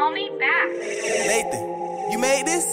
call me back. Nathan, you made this?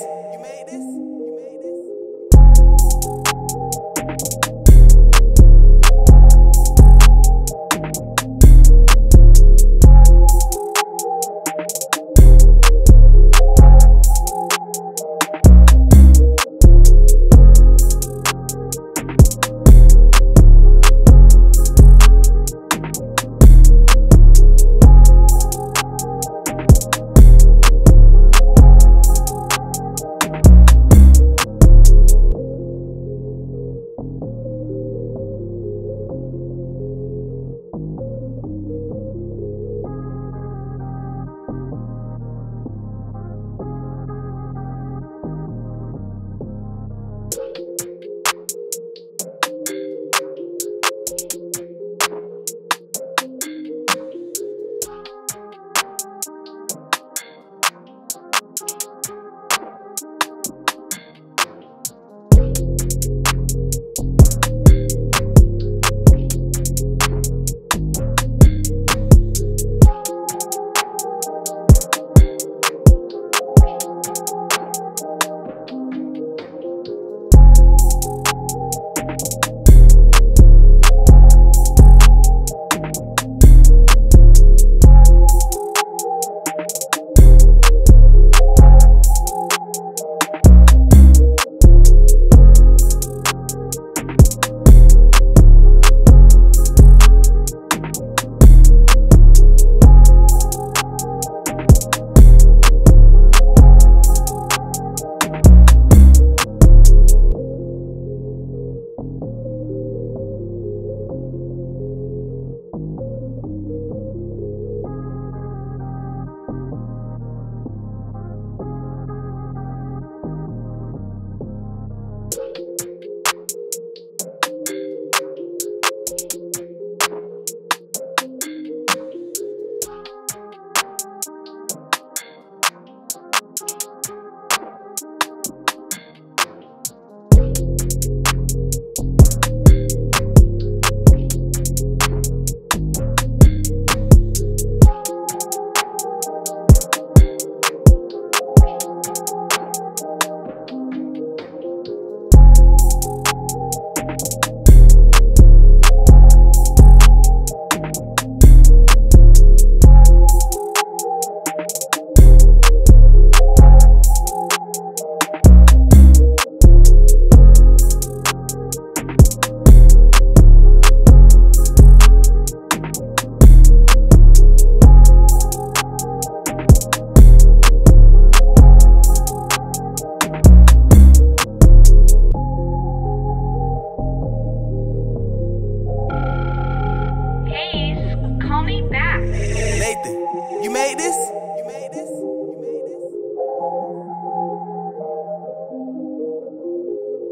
Nathan, you made this?